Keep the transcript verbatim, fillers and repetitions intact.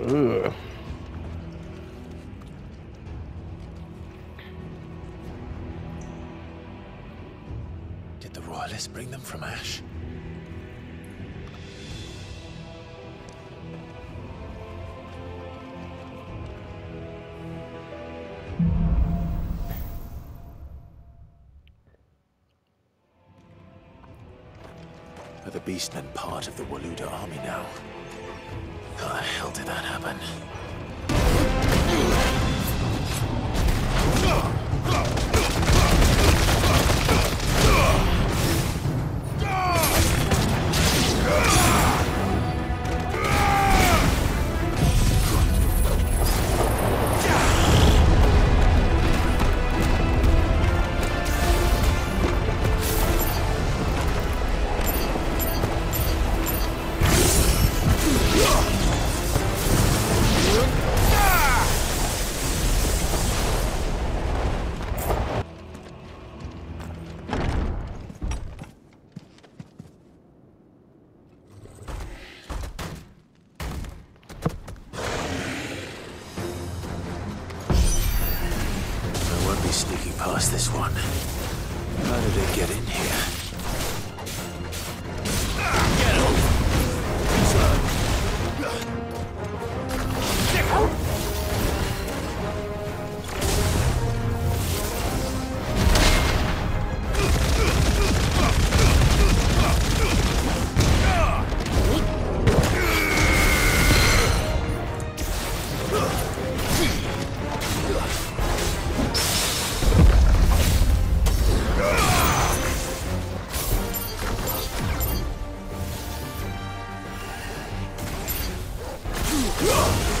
Ugh. Did the Royalists bring them from Ash? Are the Beastmen part of the Waluda army now? How the hell did that happen? Sneaking past this one. How did it get in here? No!